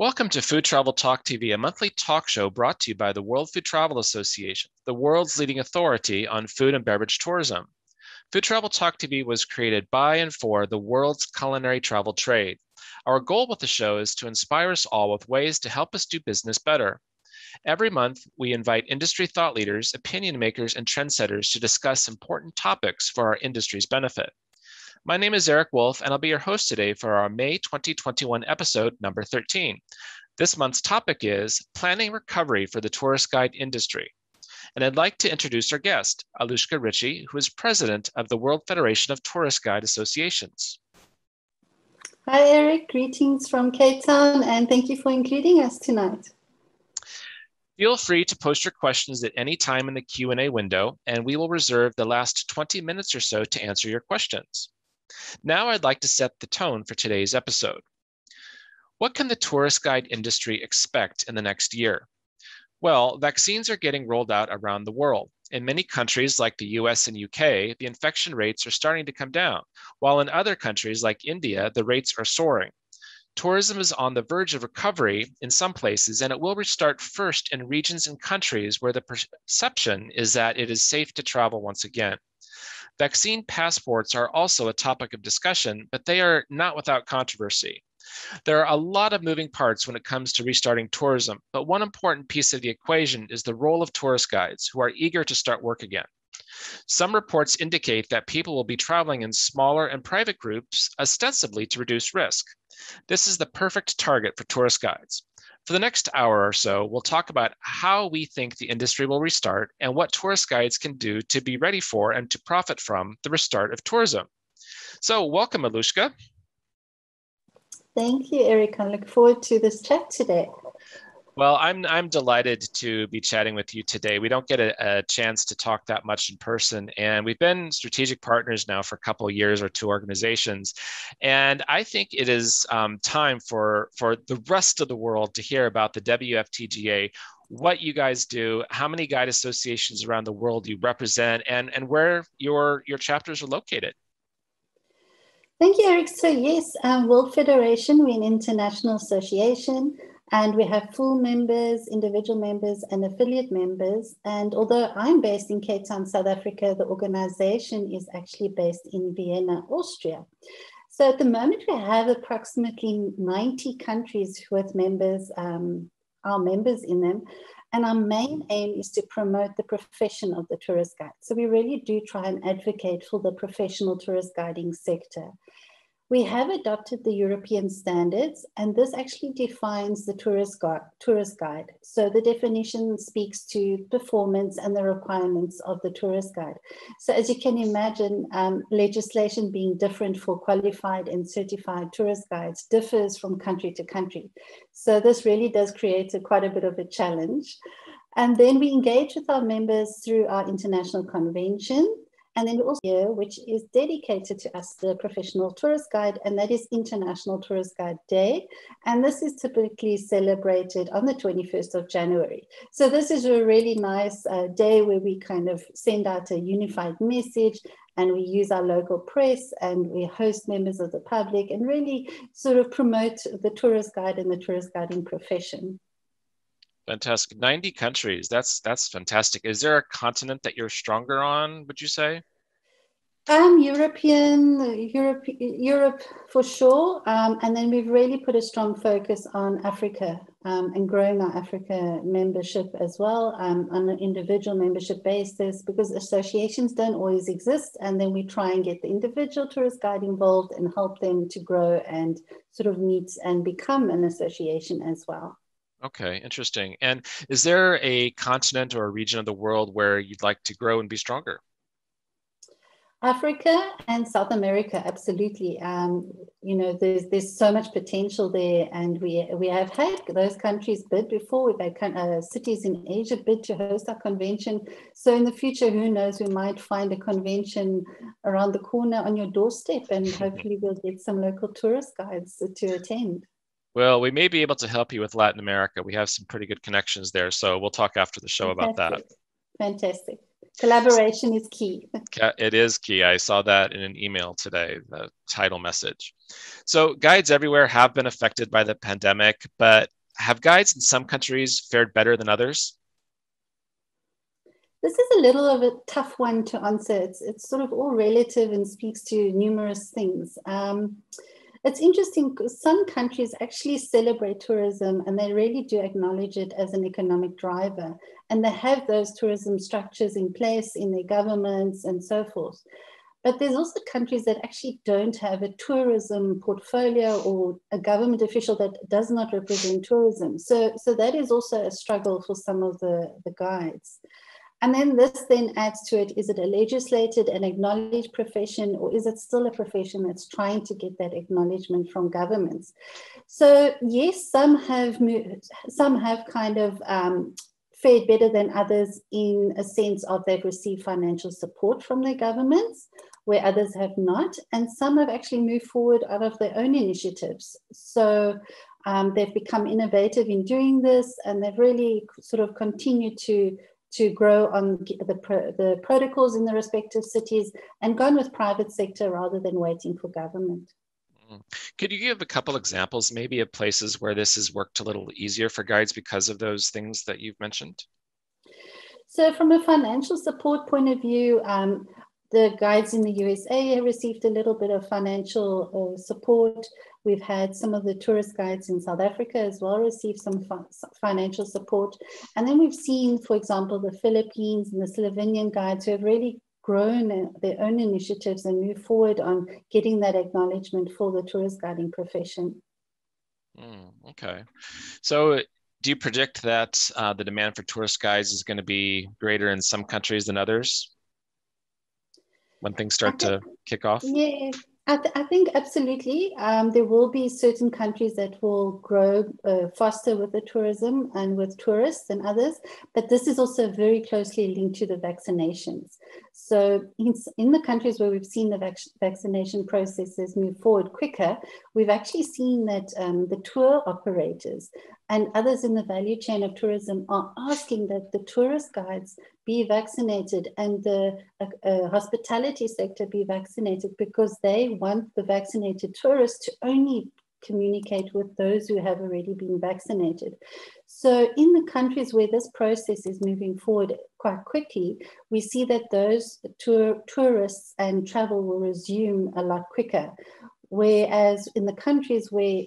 Welcome to Food Travel Talk TV, a monthly talk show brought to you by the World Food Travel Association, the world's leading authority on food and beverage tourism. Food Travel Talk TV was created by and for the world's culinary travel trade. Our goal with the show is to inspire us all with ways to help us do business better. Every month, we invite industry thought leaders, opinion makers, and trendsetters to discuss important topics for our industry's benefit. My name is Eric Wolf, and I'll be your host today for our May 2021 episode number 13. This month's topic is Planning Recovery for the Tourist Guide Industry. And I'd like to introduce our guest, Alushka Ritchie, who is president of the World Federation of Tourist Guide Associations. Hi, Eric. Greetings from Cape Town, and thank you for including us tonight. Feel free to post your questions at any time in the Q&A window, and we will reserve the last 20 minutes or so to answer your questions. Now I'd like to set the tone for today's episode. What can the tourist guide industry expect in the next year? Well, vaccines are getting rolled out around the world. In many countries like the US and UK, the infection rates are starting to come down, while in other countries like India, the rates are soaring. Tourism is on the verge of recovery in some places, and it will restart first in regions and countries where the perception is that it is safe to travel once again. Vaccine passports are also a topic of discussion, but they are not without controversy. There are a lot of moving parts when it comes to restarting tourism, but one important piece of the equation is the role of tourist guides who are eager to start work again. Some reports indicate that people will be traveling in smaller and private groups, ostensibly to reduce risk. This is the perfect target for tourist guides. For the next hour or so, we'll talk about how we think the industry will restart and what tourist guides can do to be ready for and to profit from the restart of tourism. So welcome, Alushka. Thank you, Eric. I look forward to this chat today. Well, I'm delighted to be chatting with you today. We don't get a chance to talk that much in person, and we've been strategic partners now for a couple of years or two organizations. And I think it is time for the rest of the world to hear about the WFTGA, what you guys do, how many guide associations around the world you represent, and where your chapters are located. Thank you, Eric. So yes, World Federation, we're an international association. And we have full members, individual members, and affiliate members. And although I'm based in Cape Town, South Africa, the organization is actually based in Vienna, Austria. So at the moment, we have approximately 90 countries with members, our members in them. And our main aim is to promote the profession of the tourist guide. So we really do try and advocate for the professional tourist guiding sector. We have adopted the European standards, and this actually defines the tourist guide. So the definition speaks to performance and the requirements of the tourist guide. So as you can imagine, legislation being different for qualified and certified tourist guides differs from country to country. So this really does create quite a bit of a challenge. And then we engage with our members through our international convention. And then also here, which is dedicated to us, the professional tourist guide, and that is International Tourist Guide Day. And this is typically celebrated on the 21st of January. So this is a really nice day where we kind of send out a unified message, and we use our local press, and we host members of the public, and really sort of promote the tourist guide and the tourist guiding profession. Fantastic. 90 countries. That's fantastic. Is there a continent that you're stronger on, would you say? Europe for sure. And then we've really put a strong focus on Africa and growing our Africa membership as well on an individual membership basis, because associations don't always exist. And then we try and get the individual tourist guide involved and help them to grow and sort of meet and become an association as well. Okay, interesting. And is there a continent or a region of the world where you'd like to grow and be stronger? Africa and South America, absolutely. You know, there's so much potential there, and we have had those countries bid before. We've had cities in Asia bid to host our convention. So in the future, who knows, we might find a convention around the corner on your doorstep, and hopefully we'll get some local tourist guides to attend. Well, we may be able to help you with Latin America. We have some pretty good connections there. So we'll talk after the show about that. Fantastic. Collaboration is key. It is key. I saw that in an email today, the title message. So guides everywhere have been affected by the pandemic, but have guides in some countries fared better than others? This is a little of a tough one to answer. It's sort of all relative and speaks to numerous things. It's interesting, some countries actually celebrate tourism and they really do acknowledge it as an economic driver. And they have those tourism structures in place in their governments and so forth. But there's also countries that actually don't have a tourism portfolio or a government official that does not represent tourism. So that is also a struggle for some of the guides. And then this then adds to it, is it a legislated and acknowledged profession, or is it still a profession that's trying to get that acknowledgement from governments? So yes, some have kind of fared better than others in a sense of they've received financial support from their governments, where others have not, and some have actually moved forward out of their own initiatives. So they've become innovative in doing this, and they've really sort of continued to grow on the protocols in the respective cities and gone with private sector rather than waiting for government. Could you give a couple examples maybe of places where this has worked a little easier for guides because of those things that you've mentioned? So from a financial support point of view, the guides in the USA received a little bit of financial support. We've had some of the tourist guides in South Africa as well receive some financial support. And then we've seen, for example, the Philippines and the Slovenian guides who have really grown their own initiatives and moved forward on getting that acknowledgement for the tourist guiding profession. Okay. So do you predict that the demand for tourist guides is going to be greater in some countries than others when things start to kick off? Yeah, I think absolutely. There will be certain countries that will grow faster with the tourism and with tourists and others, but this is also very closely linked to the vaccinations. So in the countries where we've seen the vaccination processes move forward quicker, we've actually seen that the tour operators and others in the value chain of tourism are asking that the tourist guides be vaccinated and the hospitality sector be vaccinated, because they want the vaccinated tourists to only communicate with those who have already been vaccinated. So in the countries where this process is moving forward quite quickly, we see that those tourists and travel will resume a lot quicker. Whereas in the countries where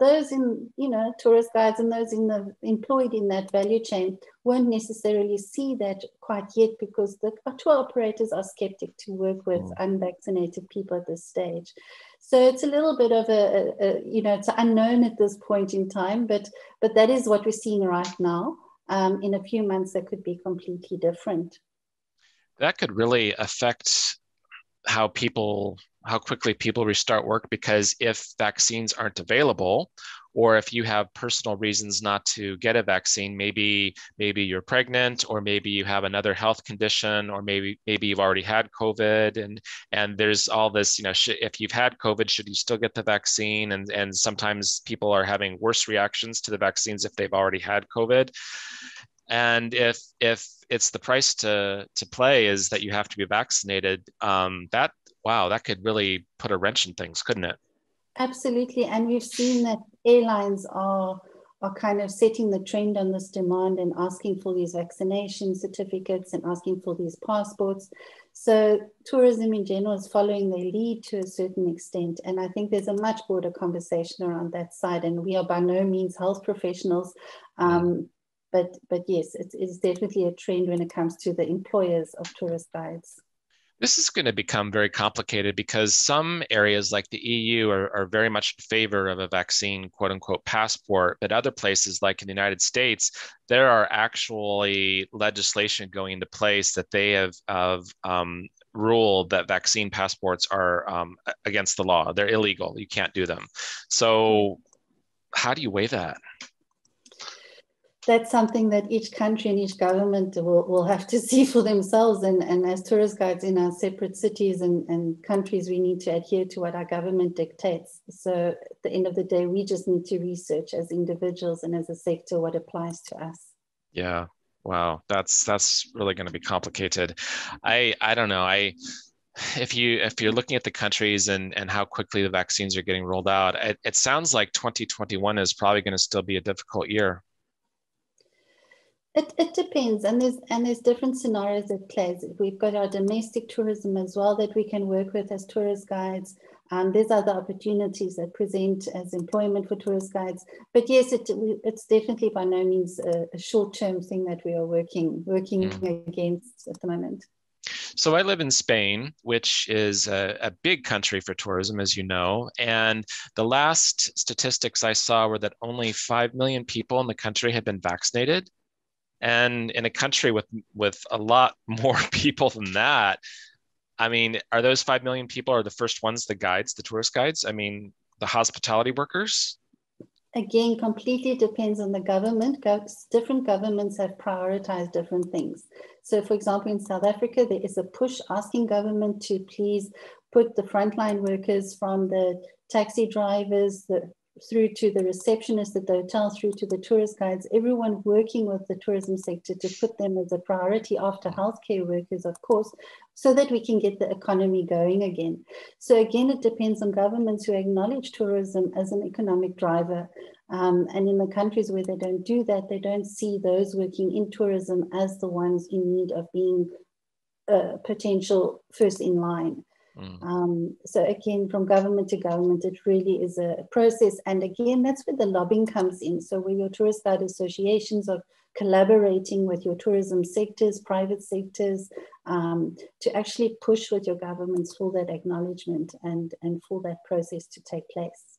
those in, you know, tourist guides and those in the employed in that value chain won't necessarily see that quite yet, because the tour operators are skeptic to work with unvaccinated people at this stage. So it's a little bit of a you know, it's unknown at this point in time, but that is what we're seeing right now. In a few months, that could be completely different. That could really affect how quickly people restart work, because if vaccines aren't available, or if you have personal reasons not to get a vaccine, maybe you're pregnant, or maybe you have another health condition, or maybe you've already had COVID, and there's all this, you know, if you've had COVID, should you still get the vaccine? And sometimes people are having worse reactions to the vaccines if they've already had COVID. And if it's the price to play is that you have to be vaccinated, that could really put a wrench in things, couldn't it? Absolutely. And we've seen that airlines are kind of setting the trend on this demand and asking for these vaccination certificates and asking for these passports. So tourism in general is following their lead to a certain extent. And I think there's a much broader conversation around that side. And we are by no means health professionals. But yes, it is definitely a trend when it comes to the employers of tourist guides. This is going to become very complicated, because some areas like the EU are very much in favor of a vaccine, quote unquote, passport. But other places like in the United States, there are actually legislation going into place that they have ruled that vaccine passports are against the law. They're illegal. You can't do them. So how do you weigh that? That's something that each country and each government will have to see for themselves. And as tourist guides in our separate cities and countries, we need to adhere to what our government dictates. So at the end of the day, we just need to research as individuals and as a sector what applies to us. Yeah, Wow, that's really going to be complicated. I don't know. If you're looking at the countries and how quickly the vaccines are getting rolled out, it sounds like 2021 is probably going to still be a difficult year. It depends, and there's different scenarios at play. We've got our domestic tourism as well that we can work with as tourist guides. There's other opportunities that present as employment for tourist guides. But yes, it's definitely by no means a short-term thing that we are working against at the moment. So I live in Spain, which is a big country for tourism, as you know, and the last statistics I saw were that only 5 million people in the country had been vaccinated. And in a country with a lot more people than that, I mean, are those 5 million people are the first ones, the guides, the tourist guides? I mean, the hospitality workers? Again, completely depends on the government. Different governments have prioritized different things. So for example, in South Africa, there is a push asking government to please put the frontline workers from the taxi drivers, through to the receptionists at the hotel, through to the tourist guides, everyone working with the tourism sector to put them as a priority after healthcare workers, of course, so that we can get the economy going again. So again, it depends on governments who acknowledge tourism as an economic driver. And in the countries where they don't do that, they don't see those working in tourism as the ones in need of being potential first in line. So again, from government to government, it really is a process. And again, that's where the lobbying comes in. So where your tourist guide associations are collaborating with your tourism sectors, private sectors, to actually push with your governments for that acknowledgement and for that process to take place.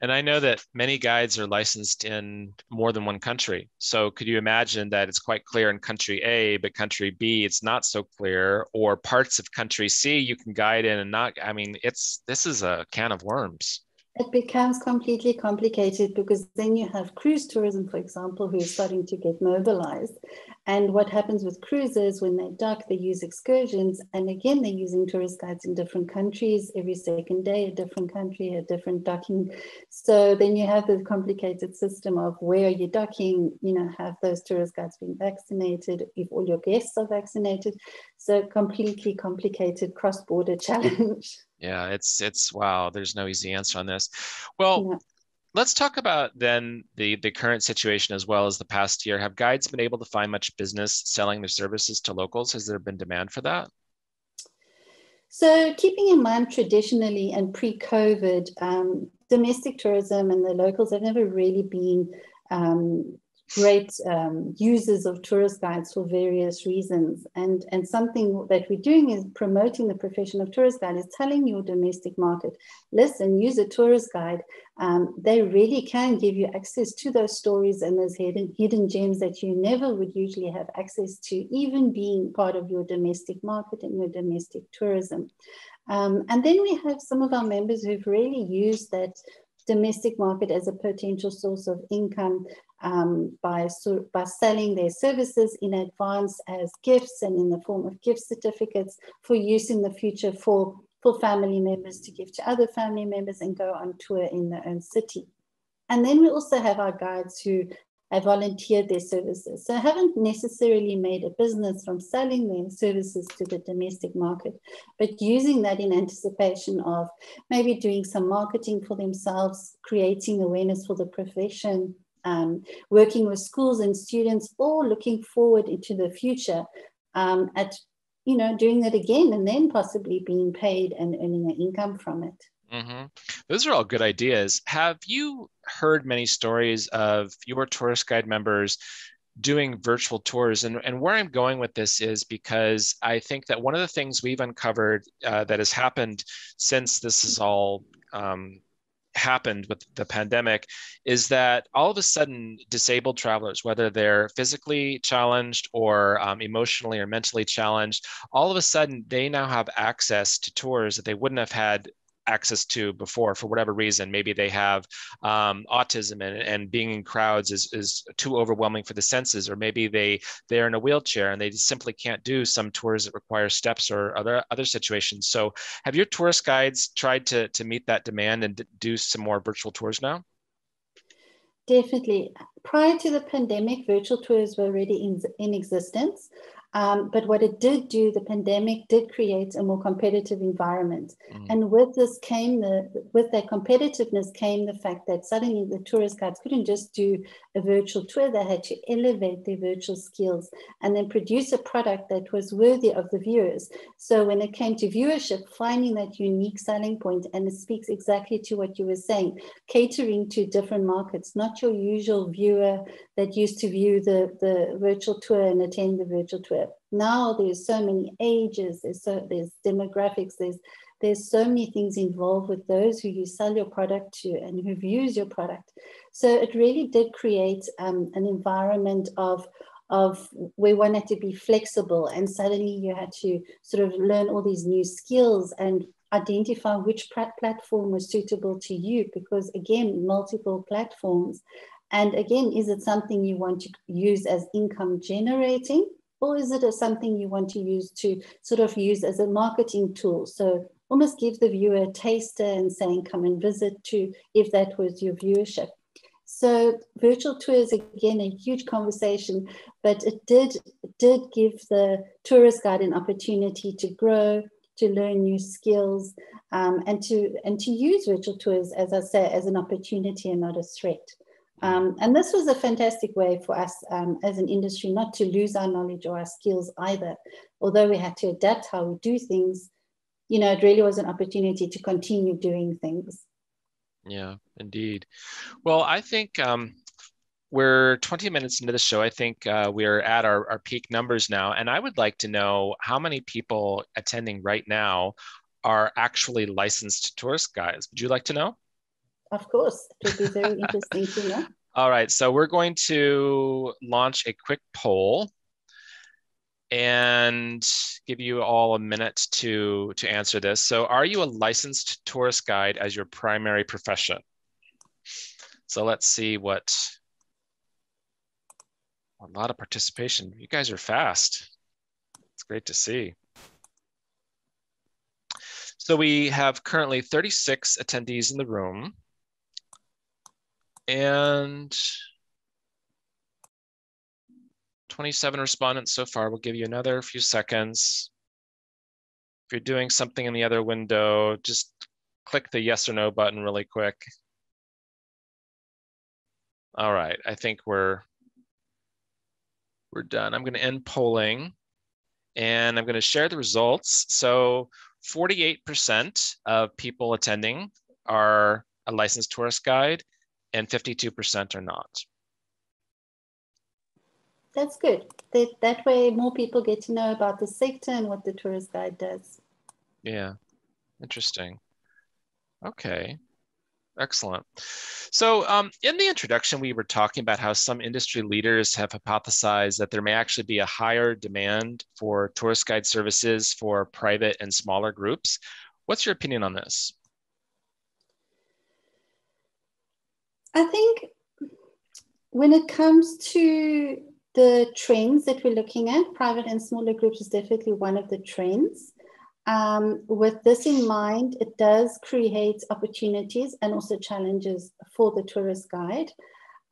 And I know that many guides are licensed in more than one country. So could you imagine that it's quite clear in country A, but country B, it's not so clear, or parts of country C, you can guide in and not, I mean, this is a can of worms. It becomes completely complicated because then you have cruise tourism, for example, who is starting to get mobilized. And what happens with cruises when they dock, they use excursions. And again, they're using tourist guides in different countries, every second day, a different country, a different docking. So then you have the complicated system of where are you docking, you know, have those tourist guides been vaccinated, if all your guests are vaccinated. So completely complicated cross-border challenge. Yeah, it's wow, there's no easy answer on this. Well, yeah. Let's talk about then the current situation as well as the past year. Have guides been able to find much business selling their services to locals? Has there been demand for that? So keeping in mind traditionally and pre-COVID, domestic tourism and the locals have never really been great users of tourist guides for various reasons. And something that we're doing is promoting the profession of tourist guide is telling your domestic market, listen, use a tourist guide. They really can give you access to those stories and those hidden gems that you never would usually have access to, even being part of your domestic market and your domestic tourism. And then we have some of our members who've really used that domestic market as a potential source of income by selling their services in advance as gifts and in the form of gift certificates for use in the future for family members to give to other family members and go on tour in their own city. And then we also have our guides who have volunteered their services. So haven't necessarily made a business from selling their services to the domestic market, but using that in anticipation of maybe doing some marketing for themselves, creating awareness for the profession, working with schools and students, or looking forward into the future at, you know, doing that again and then possibly being paid and earning an income from it. Mm-hmm. Those are all good ideas. Have you heard many stories of your tourist guide members doing virtual tours? And where I'm going with this is because I think that one of the things we've uncovered that has happened since this has all happened with the pandemic is that all of a sudden disabled travelers, whether they're physically challenged or emotionally or mentally challenged, all of a sudden they now have access to tours that they wouldn't have had access to before for whatever reason. Maybe they have autism and being in crowds is too overwhelming for the senses, or maybe they're in a wheelchair and they simply can't do some tours that require steps or other situations. So have your tourist guides tried to meet that demand and do some more virtual tours now? Definitely. Prior to the pandemic, virtual tours were already in existence, but what it did do, the pandemic did create a more competitive environment. Mm. And with this came with that competitiveness came the fact that suddenly the tourist guides couldn't just do a virtual tour, they had to elevate their virtual skills and then produce a product that was worthy of the viewers. So when it came to viewership, finding that unique selling point, and it speaks exactly to what you were saying, catering to different markets, not your usual viewer that used to view the virtual tour and attend the virtual tour. Now there's so many ages, there's demographics, there's so many things involved with those who you sell your product to and who views your product. So it really did create an environment of we wanted to be flexible, and suddenly you had to sort of learn all these new skills and identify which platform was suitable to you, because again, multiple platforms. And again, is it something you want to use as income generating, or is it something you want to use as a marketing tool? So almost give the viewer a taster and saying, come and visit to, if that was your viewership. So virtual tours, again, a huge conversation, but it did give the tourist guide an opportunity to grow, to learn new skills, and to use virtual tours, as I say, as an opportunity and not a threat. And this was a fantastic way for us as an industry not to lose our knowledge or our skills either. Although we had to adapt how we do things, you know, it really was an opportunity to continue doing things. Yeah, indeed. Well, I think we're 20 minutes into the show. I think we're at our peak numbers now. And I would like to know how many people attending right now are actually licensed tourist guides. Would you like to know? Of course, it would be very interesting to know. All right, so we're going to launch a quick poll and give you all a minute to answer this. So are you a licensed tourist guide as your primary profession? So let's see what, a lot of participation. You guys are fast. It's great to see. So we have currently 36 attendees in the room. And 27 respondents so far. We'll give you another few seconds. If you're doing something in the other window, just click the yes or no button really quick. All right, I think we're done. I'm gonna end polling and I'm gonna share the results. So 48% of people attending are a licensed tourist guide, and 52% are not. That's good. That way more people get to know about the sector and what the tourist guide does. Yeah, interesting. Okay, excellent. So in the introduction, we were talking about how some industry leaders have hypothesized that there may actually be a higher demand for tourist guide services for private and smaller groups. What's your opinion on this? I think when it comes to the trends that we're looking at, private and smaller groups is definitely one of the trends. With this in mind, it does create opportunities and also challenges for the tourist guide.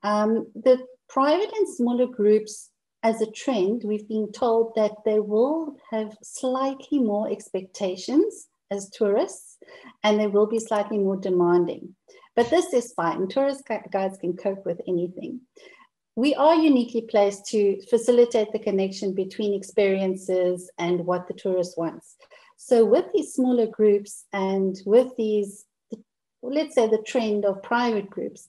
The private and smaller groups, as a trend, we've been told that they will have slightly more expectations as tourists, and they will be slightly more demanding. But this is fine. Tourist guides can cope with anything. We are uniquely placed to facilitate the connection between experiences and what the tourist wants. So with these smaller groups and with these, let's say, the trend of private groups,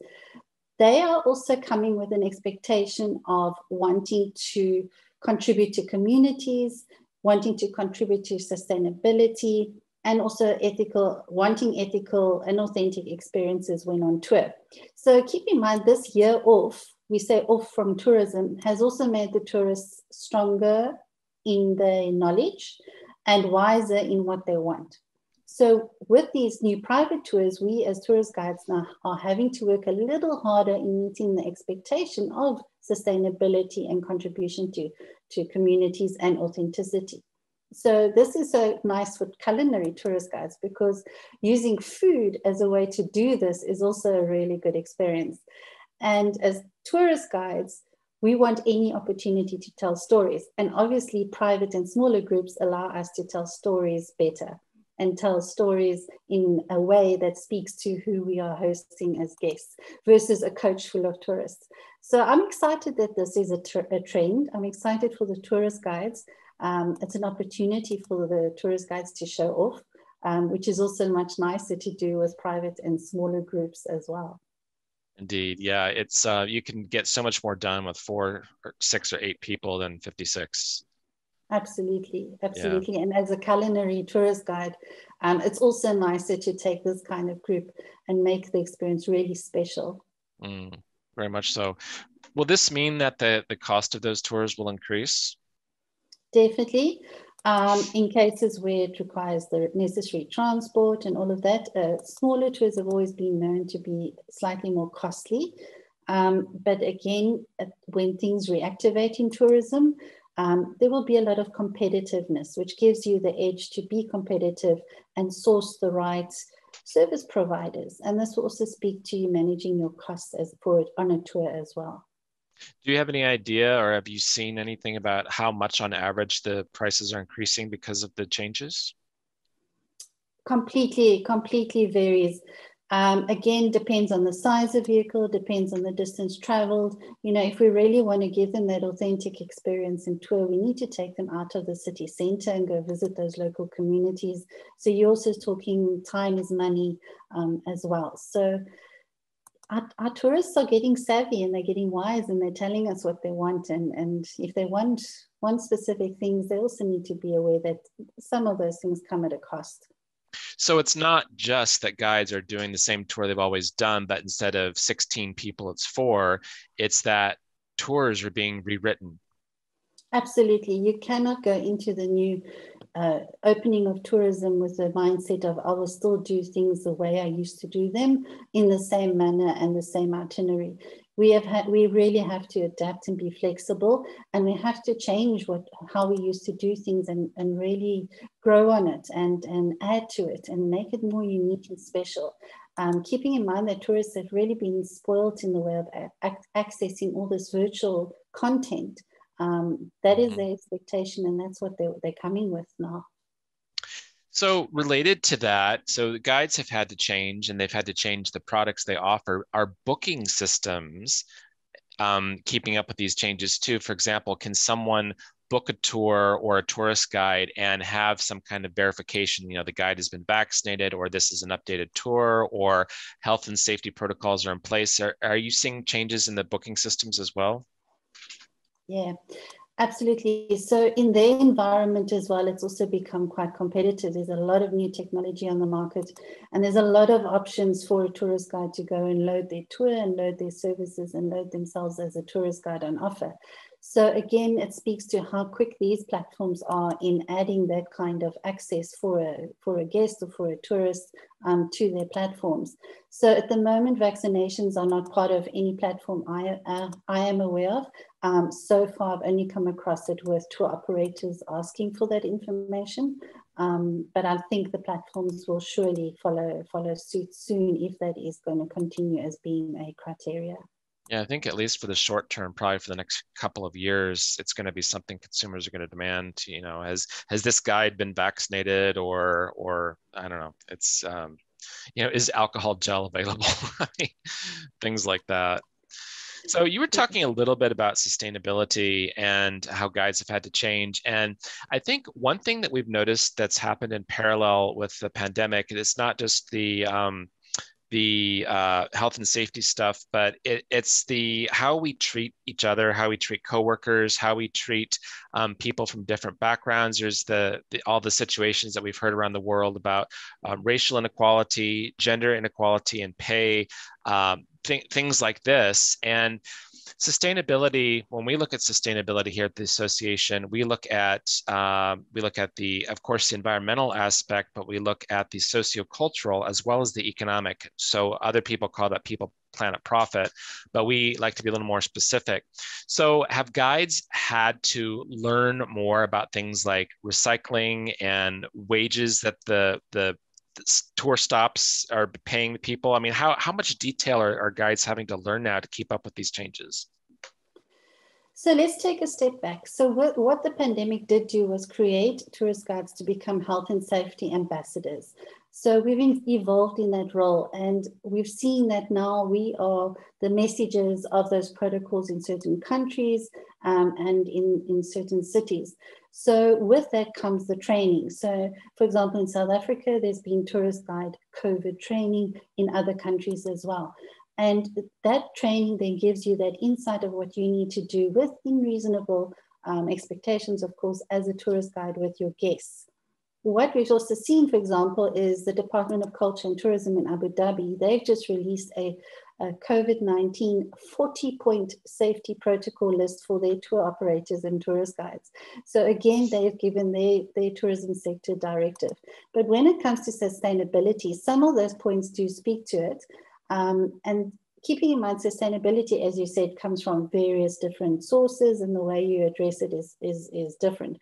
they are also coming with an expectation of wanting to contribute to communities, wanting to contribute to sustainability, and also wanting ethical and authentic experiences when on tour. So keep in mind, this year off, we say off from tourism, has also made the tourists stronger in their knowledge and wiser in what they want. So with these new private tours, we as tourist guides now are having to work a little harder in meeting the expectation of sustainability and contribution to communities and authenticity. So this is so nice for culinary tourist guides, because using food as a way to do this is also a really good experience. And as tourist guides, we want any opportunity to tell stories. And obviously, private and smaller groups allow us to tell stories better and tell stories in a way that speaks to who we are hosting as guests versus a coach full of tourists. So I'm excited that this is a trend. I'm excited for the tourist guides. It's an opportunity for the tourist guides to show off, which is also much nicer to do with private and smaller groups as well. Indeed, yeah, it's you can get so much more done with 4 or 6 or 8 people than 56. Absolutely, absolutely. Yeah. And as a culinary tourist guide, it's also nicer to take this kind of group and make the experience really special. Very much so. Will this mean that the cost of those tours will increase? Definitely. In cases where it requires the necessary transport and all of that, smaller tours have always been known to be slightly more costly. But again, when things reactivate in tourism, there will be a lot of competitiveness, which gives you the edge to be competitive and source the right service providers. And this will also speak to you managing your costs as on a tour as well. Do you have any idea, or have you seen anything about how much on average the prices are increasing because of the changes? Completely varies. Again, depends on the size of vehicle, depends on the distance traveled. You know, if we really want to give them that authentic experience and tour, we need to take them out of the city center and go visit those local communities. So you're also talking time is money as well. So our tourists are getting savvy and they're getting wise and they're telling us what they want. And if they want specific things, they also need to be aware that some of those things come at a cost. So it's not just that guides are doing the same tour they've always done, but instead of 16 people, it's 4. It's that tours are being rewritten. Absolutely. You cannot go into the new opening of tourism with the mindset of, I will still do things the way I used to do them in the same manner and the same itinerary. We really have to adapt and be flexible, and we have to change how we used to do things and really grow on it and add to it and make it more unique and special. Keeping in mind that tourists have really been spoiled in the way of accessing all this virtual content. That is their expectation, and that's what they're coming with now. So related to that, so the guides have had to change, and they've had to change the products they offer. Are booking systems keeping up with these changes too? For example, can someone book a tour or a tourist guide and have some kind of verification, you know, the guide has been vaccinated, or this is an updated tour, or health and safety protocols are in place? Are you seeing changes in the booking systems as well? Yeah, absolutely. So in their environment as well, it's also become quite competitive. There's a lot of new technology on the market, and there's a lot of options for a tourist guide to go and load their tour and load their services and load themselves as a tourist guide on offer. So again, it speaks to how quick these platforms are in adding that kind of access for a guest or for a tourist to their platforms. So at the moment, vaccinations are not part of any platform I am aware of. So far, I've only come across it with tour operators asking for that information. But I think the platforms will surely follow suit soon if that is going to continue as being a criteria. Yeah, I think at least for the short term, probably for the next couple of years, it's going to be something consumers are going to demand. You know, has this guide been vaccinated, or I don't know, it's you know, is alcohol gel available? Things like that. So you were talking a little bit about sustainability and how guides have had to change. And I think one thing that we've noticed that's happened in parallel with the pandemic, and it's not just the health and safety stuff, but it's the how we treat each other, how we treat coworkers, how we treat people from different backgrounds. There's all the situations that we've heard around the world about racial inequality, gender inequality, and pay, things like this. And sustainability, when we look at sustainability here at the association, we look at the, of course, the environmental aspect, but we look at the sociocultural as well as the economic. So other people call that people, planet, profit, but we like to be a little more specific. So have guides had to learn more about things like recycling and wages that the tour stops are paying the people? I mean, how much detail are guides having to learn now to keep up with these changes? So let's take a step back. So what the pandemic did do was create tourist guides to become health and safety ambassadors. So we've evolved in that role, and we've seen that now we are the messengers of those protocols in certain countries and in certain cities. So with that comes the training. So for example, in South Africa, there's been tourist guide COVID training in other countries as well. And that training then gives you that insight of what you need to do within reasonable expectations, of course, as a tourist guide with your guests. What we've also seen, for example, is the Department of Culture and Tourism in Abu Dhabi. They've just released a COVID-19 40-point safety protocol list for their tour operators and tourist guides. So again, they've given their tourism sector directive. But when it comes to sustainability, some of those points do speak to it. And keeping in mind sustainability, as you said, comes from various different sources, and the way you address it is different.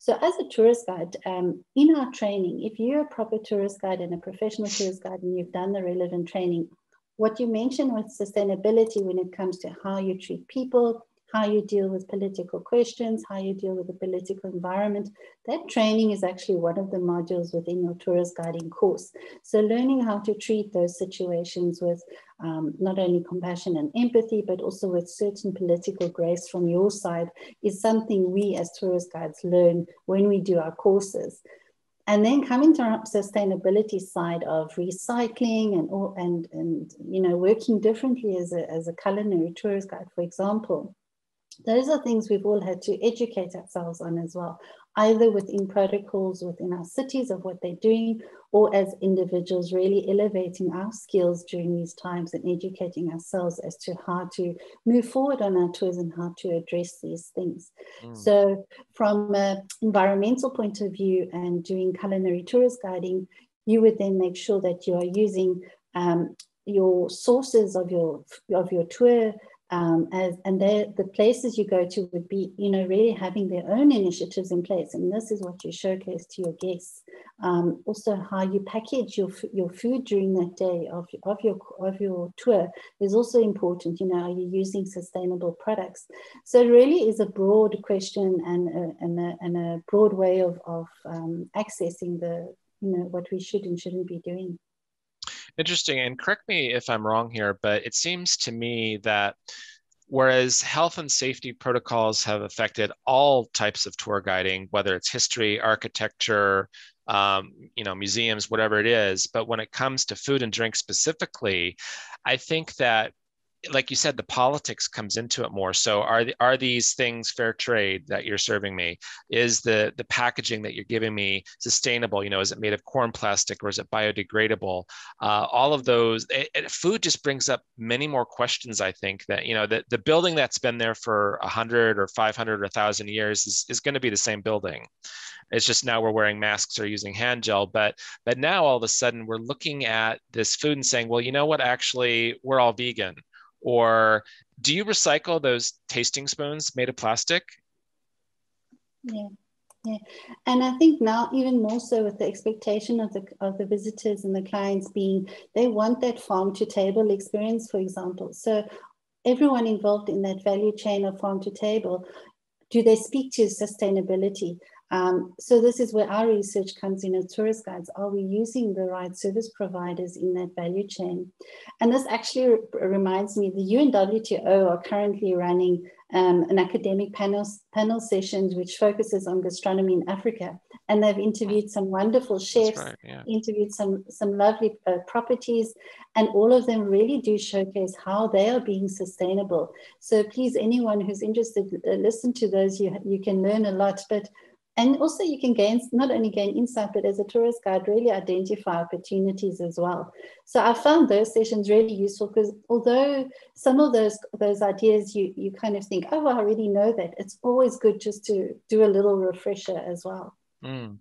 So as a tourist guide, in our training, if you're a proper tourist guide and a professional tourist guide and you've done the relevant training, what you mention with sustainability when it comes to how you treat people, how you deal with political questions, how you deal with the political environment, that training is actually one of the modules within your tourist guiding course. So learning how to treat those situations with not only compassion and empathy, but also with certain political grace from your side is something we as tourist guides learn when we do our courses. And then coming to our sustainability side of recycling and you know, working differently as a culinary tourist guide, for example. Those are things we've all had to educate ourselves on as well, either within protocols within our cities of what they're doing, or as individuals really elevating our skills during these times and educating ourselves as to how to move forward on our tours and how to address these things. Mm. So from an environmental point of view and doing culinary tourist guiding, you would then make sure that you are using your sources of your tour, and the places you go to would be, you know, really having their own initiatives in place, and this is what you showcase to your guests. Also, how you package your food during that day of your tour is also important. You know, are you using sustainable products? So it really is a broad question and a broad way of accessing the, you know, what we should and shouldn't be doing. Interesting, and correct me if I'm wrong here, but it seems to me that whereas health and safety protocols have affected all types of tour guiding, whether it's history, architecture, you know, museums, whatever it is, but when it comes to food and drink specifically, I think that, like you said, the politics comes into it more. So are these things fair trade that you're serving me? Is the packaging that you're giving me sustainable? You know, is it made of corn plastic or is it biodegradable? All of those, food just brings up many more questions, I think, that, you know, the building that's been there for 100 or 500 or 1,000 years is going to be the same building. It's just now we're wearing masks or using hand gel, but now all of a sudden we're looking at this food and saying, well, you know what, actually, we're all vegan. Or do you recycle those tasting spoons made of plastic? Yeah, yeah. And I think now even more so with the expectation of the visitors and the clients being, they want that farm to table experience, for example. So everyone involved in that value chain of farm to table, do they speak to sustainability? So this is where our research comes in as tourist guides. Are we using the right service providers in that value chain? And this actually reminds me, the UNWTO are currently running an academic panel session which focuses on gastronomy in Africa. And they've interviewed some wonderful chefs, right, yeah. Interviewed some lovely properties, and all of them really do showcase how they are being sustainable. So please, anyone who's interested, listen to those. You can learn a lot, but and also you can not only gain insight, but as a tourist guide, really identify opportunities as well. So I found those sessions really useful because although some of those ideas you kind of think, oh, well, I already know that, it's always good just to do a little refresher as well. Mm.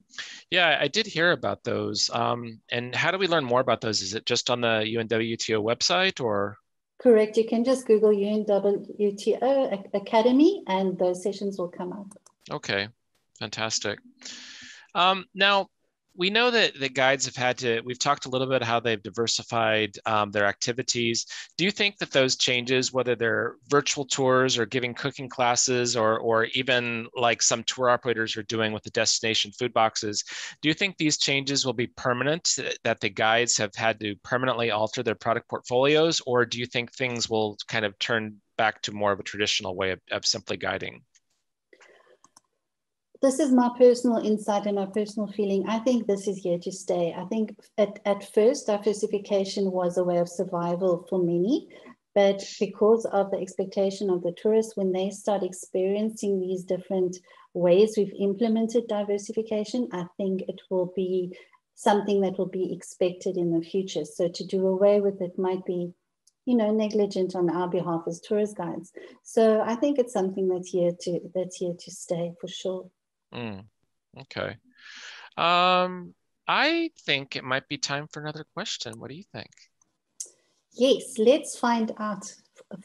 Yeah, I did hear about those. And how do we learn more about those? Is it just on the UNWTO website or? Correct. You can just Google UNWTO Academy and those sessions will come up. Okay. Fantastic. Now, we know that the guides have had to, we've talked a little bit how they've diversified their activities. Do you think that those changes, whether they're virtual tours or giving cooking classes, or even like some tour operators are doing with the destination food boxes, do you think these changes will be permanent, that the guides have had to permanently alter their product portfolios, or do you think things will kind of turn back to more of a traditional way of simply guiding? This is my personal insight and my personal feeling. I think this is here to stay. I think at first diversification was a way of survival for many, but because of the expectation of the tourists, when they start experiencing these different ways we've implemented diversification, I think it will be something that will be expected in the future. So to do away with it might be, you know, negligent on our behalf as tourist guides. So I think it's something that's here to stay for sure. Okay. I think it might be time for another question. What do you think? Yes, let's find out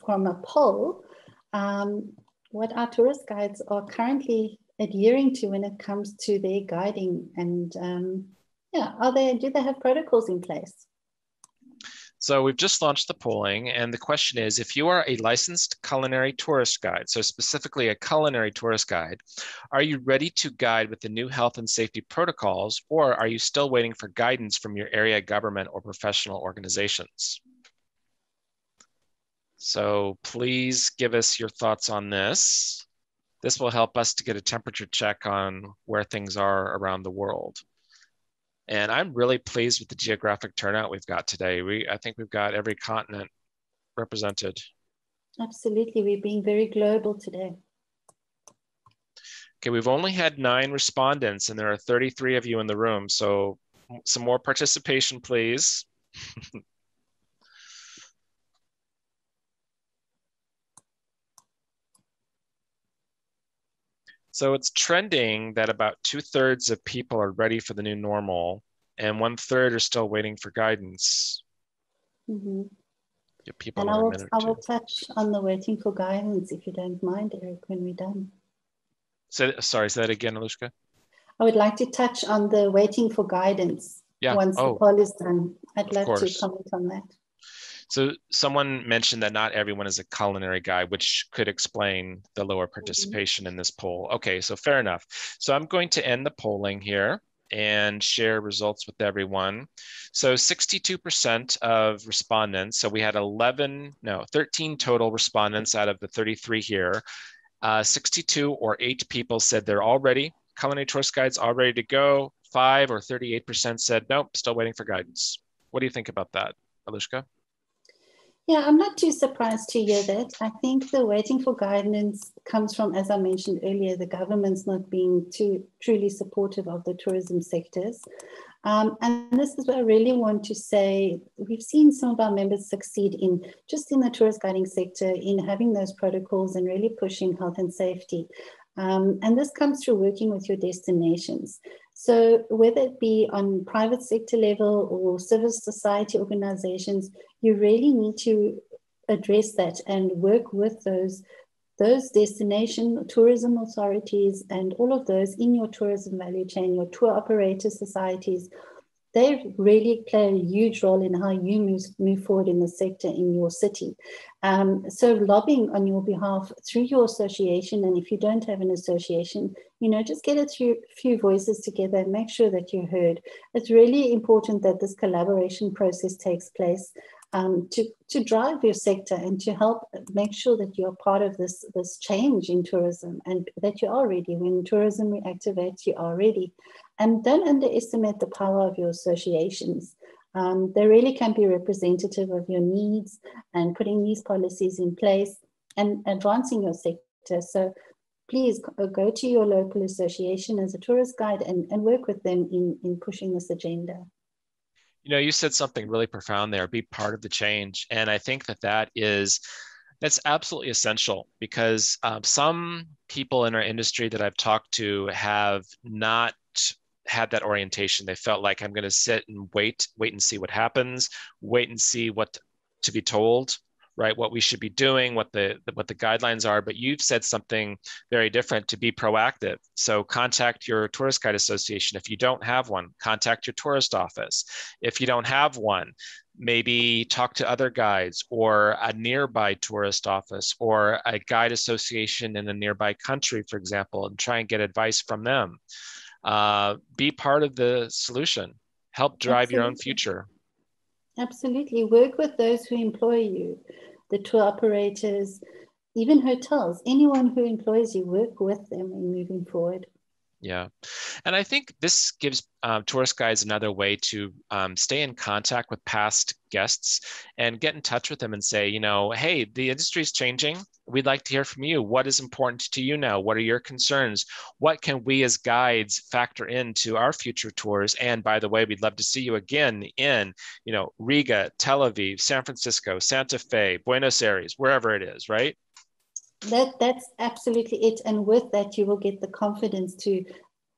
from a poll what our tourist guides are currently adhering to when it comes to their guiding, and yeah, do they have protocols in place? So we've just launched the polling, and the question is, if you are a licensed culinary tourist guide, so specifically a culinary tourist guide, are you ready to guide with the new health and safety protocols, or are you still waiting for guidance from your area government or professional organizations? So please give us your thoughts on this. This will help us to get a temperature check on where things are around the world. And I'm really pleased with the geographic turnout we've got today. I think we've got every continent represented. Absolutely, we're being very global today. Okay, we've only had 9 respondents and there are 33 of you in the room. So some more participation, please. So it's trending that about 2/3 of people are ready for the new normal and 1/3 are still waiting for guidance. Mm-hmm. Give people another minute or two. I will touch on the waiting for guidance if you don't mind, Eric, when we're done. So, sorry, say that again, Alushka. I would like to touch on the waiting for guidance once the poll is done. I'd love to comment on that. So someone mentioned that not everyone is a culinary guide, which could explain the lower participation in this poll. Okay, so fair enough. So I'm going to end the polling here and share results with everyone. So 62% of respondents, so we had 13 total respondents out of the 33 here. 62 or 8 people said they're all ready, culinary tourist guides all ready to go. 5 or 38% said, nope, still waiting for guidance. What do you think about that, Alushka? Yeah, I'm not too surprised to hear that. I think the waiting for guidance comes from, as I mentioned earlier, the government's not being too truly supportive of the tourism sectors. And this is what I really want to say. We've seen some of our members succeed in the tourist guiding sector in having those protocols and really pushing health and safety. And this comes through working with your destinations. So whether it be on private sector level or civil society organizations, you really need to address that and work with those destination tourism authorities and all of those in your tourism value chain, your tour operator societies. They really play a huge role in how you move forward in the sector in your city. So lobbying on your behalf through your association, and if you don't have an association, you know, just get a few voices together and make sure that you're heard. It's really important that this collaboration process takes place to drive your sector and to help make sure that you're part of this change in tourism and that you are ready. When tourism reactivates, you are ready. And don't underestimate the power of your associations. They really can be representative of your needs and putting these policies in place and advancing your sector. So please go to your local association as a tourist guide and work with them in pushing this agenda. You know, you said something really profound there, be part of the change. And I think that's absolutely essential, because some people in our industry that I've talked to have not had that orientation. They felt like, I'm going to sit and wait and see what happens, wait and see what to be told, right? What we should be doing, what the guidelines are, but you've said something very different: to be proactive. So contact your tourist guide association. If you don't have one, contact your tourist office. If you don't have one, maybe talk to other guides or a nearby tourist office or a guide association in a nearby country, for example, and try and get advice from them. Be part of the solution. Help drive your own future. Absolutely. Work with those who employ you, the tour operators, even hotels, anyone who employs you, work with them in moving forward. Yeah. And I think this gives tourist guides another way to stay in contact with past guests and get in touch with them and say, you know, hey, the industry is changing. We'd like to hear from you. What is important to you now? What are your concerns? What can we as guides factor into our future tours? And by the way, we'd love to see you again in, you know, Riga, Tel Aviv, San Francisco, Santa Fe, Buenos Aires, wherever it is, right? That's absolutely it. And with that, you will get the confidence to,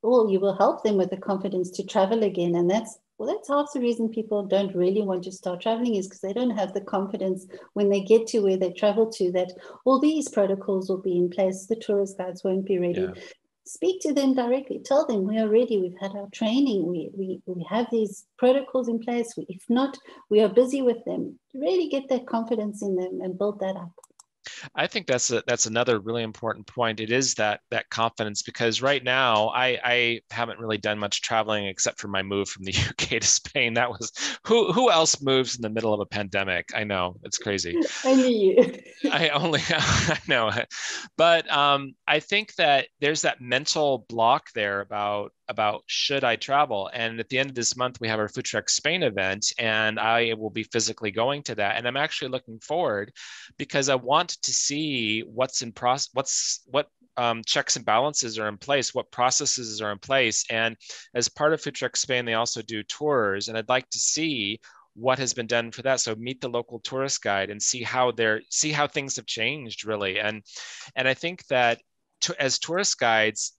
well, you will help them with the confidence to travel again. And that's half the reason people don't really want to start traveling, is because they don't have the confidence when they get to where they travel to that all these protocols will be in place. The tourist guides won't be ready. Yeah. Speak to them directly. Tell them we are ready. We've had our training. We have these protocols in place. If not, we are busy with them. Really get that confidence in them and build that up. I think that's another really important point. It is that confidence, because right now I haven't really done much traveling except for my move from the UK to Spain. That was who else moves in the middle of a pandemic? I know, it's crazy. Only you. I know, but I think that there's that mental block there about should I travel? And at the end of this month, we have our Foodtruck Spain event, and I will be physically going to that. And I'm actually looking forward, because I want to see what's in process, what checks and balances are in place, what processes are in place. And as part of Foodtruck Spain, they also do tours, and I'd like to see what has been done for that. So meet the local tourist guide and see how things have changed, really. And I think that as tourist guides,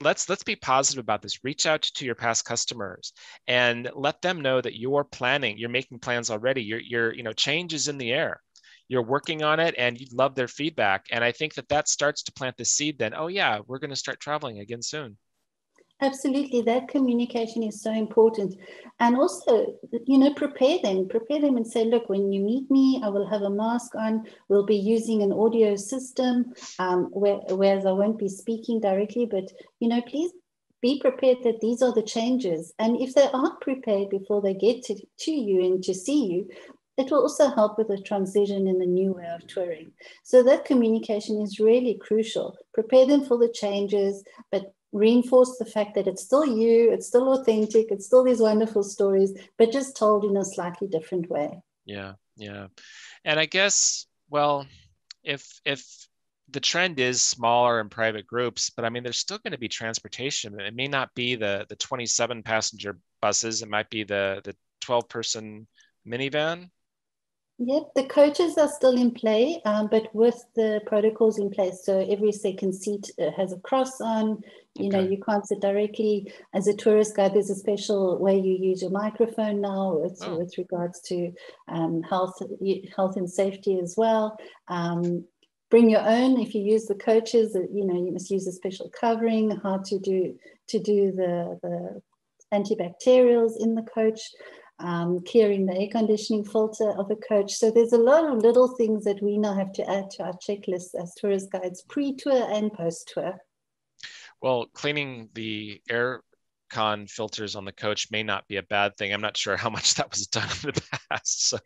let's be positive about this. Reach out to your past customers and let them know that you're planning, you're making plans already. You know, change is in the air. You're working on it, and you'd love their feedback. And I think that starts to plant the seed then, oh yeah, we're going to start traveling again soon. Absolutely. That communication is so important. And also, you know, prepare them and say, look, when you meet me, I will have a mask on. We'll be using an audio system, whereas I won't be speaking directly, but, you know, please be prepared that these are the changes. And if they aren't prepared before they get to you and to see you, it will also help with the transition in the new way of touring. So that communication is really crucial. Prepare them for the changes, but reinforce the fact that it's still you, it's still authentic, it's still these wonderful stories, but just told in a slightly different way. Yeah. And I guess, well, if the trend is smaller and private groups, but I mean, there's still going to be transportation. It may not be the 27 passenger buses. It might be the 12 person minivan. Yep, the coaches are still in play, but with the protocols in place. So every second seat has a cross on. You know, you can't sit directly. As a tourist guide, there's a special way you use your microphone now with regards to health and safety as well. Bring your own. If you use the coaches, you know, you must use a special covering. How to do the antibacterials in the coach. Clearing the air conditioning filter of a coach. So there's a lot of little things that we now have to add to our checklist as tourist guides, pre-tour and post-tour. Well, cleaning the air con filters on the coach may not be a bad thing. I'm not sure how much that was done in the past, so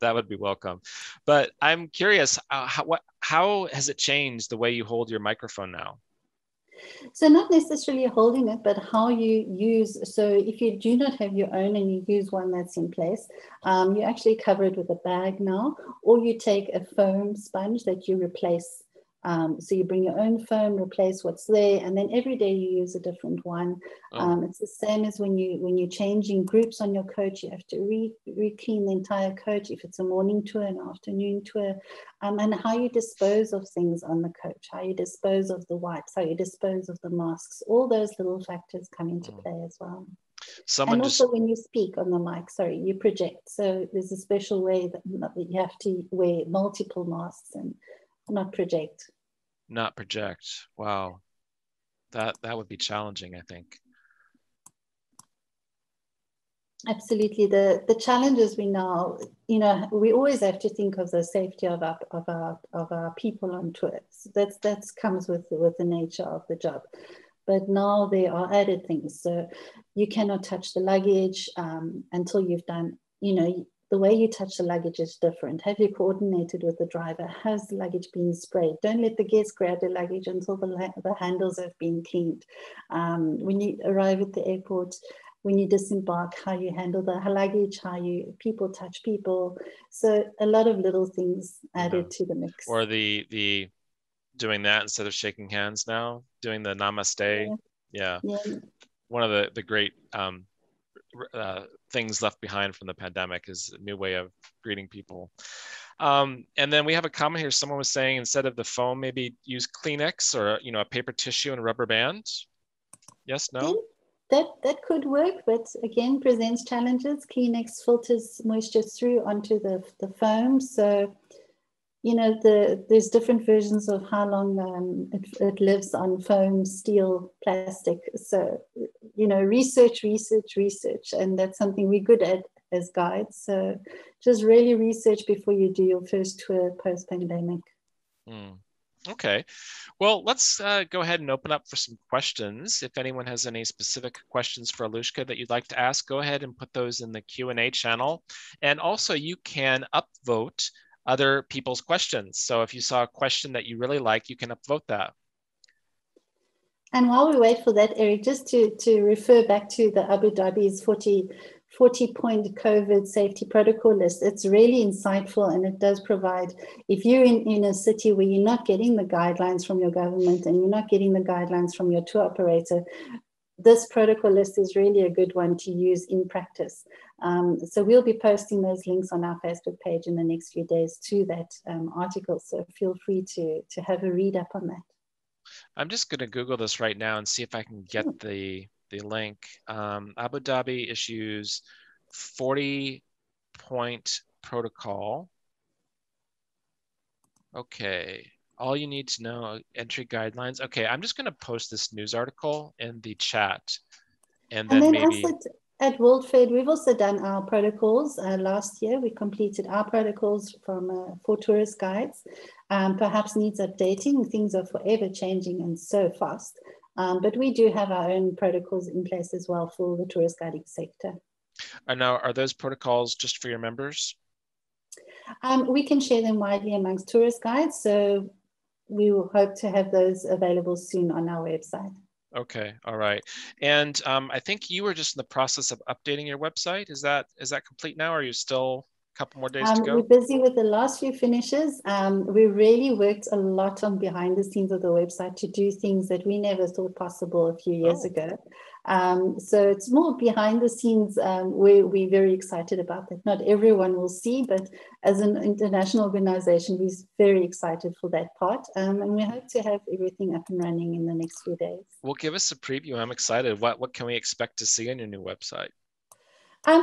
that would be welcome. But I'm curious, how has it changed the way you hold your microphone now? So not necessarily holding it, but how you use. So if you do not have your own and you use one that's in place, you actually cover it with a bag now, or you take a foam sponge that you replace. So you bring your own foam, replace what's there, and then every day you use a different one. It's the same as when you're changing groups on your coach. You have to re-clean the entire coach if it's a morning tour, an afternoon tour, and how you dispose of things on the coach, how you dispose of the wipes, how you dispose of the masks. All those little factors come into play as well. And also just... when you speak on the mic, sorry, you project. So there's a special way that you have to wear multiple masks and not project. Not project. Wow. That would be challenging, I think. Absolutely. The challenges we now, you know, we always have to think of the safety of our people on tour. So that comes with the nature of the job. But now there are added things. So you cannot touch the luggage until you've done, you know, the way you touch the luggage is different. Have you coordinated with the driver? Has the luggage been sprayed? Don't let the guests grab the luggage until the handles have been cleaned. When you arrive at the airport, when you disembark, how you handle the luggage, how you people touch people. So a lot of little things added to the mix. Or the doing that instead of shaking hands now, doing the namaste. Yeah. One of the great things left behind from the pandemic is a new way of greeting people. And then we have a comment here. Someone was saying instead of the foam, maybe use Kleenex or, you know, a paper tissue and a rubber band. Yes, no? That could work, but again, presents challenges. Kleenex filters moisture through onto the foam. So, you know, there's different versions of how long it lives on foam, steel, plastic. So, you know, research. And that's something we're good at as guides. So just really research before you do your first tour post-pandemic. Mm. Okay, well, let's go ahead and open up for some questions. If anyone has any specific questions for Alushka that you'd like to ask, go ahead and put those in the Q&A channel. And also you can upvote other people's questions. So if you saw a question that you really like, you can upvote that. And while we wait for that, Eric, just to refer back to the Abu Dhabi's 40-point COVID safety protocol list. It's really insightful, and it does provide, if you're in a city where you're not getting the guidelines from your government and you're not getting the guidelines from your tour operator, this protocol list is really a good one to use in practice. So we'll be posting those links on our Facebook page in the next few days to that article. So feel free to have a read up on that. I'm just going to Google this right now and see if I can get the link. Abu Dhabi issues 40-point protocol. Okay, all you need to know, entry guidelines. Okay, I'm just gonna post this news article in the chat. And then maybe... At World Fed, we've also done our protocols. Last year, we completed our protocols for tourist guides. Perhaps needs updating, things are forever changing and so fast. But we do have our own protocols in place as well for the tourist guiding sector. And now, are those protocols just for your members? We can share them widely amongst tourist guides. So we will hope to have those available soon on our website. Okay, all right. And I think you were just in the process of updating your website. Is that complete now? Or are you still a couple more days to go? We're busy with the last few finishes. We really worked a lot on behind the scenes of the website to do things that we never thought possible a few years ago. So it's more behind the scenes. We're very excited about that. Not everyone will see, but as an international organization, we're very excited for that part. And we hope to have everything up and running in the next few days. Well, give us a preview. I'm excited. What can we expect to see on your new website?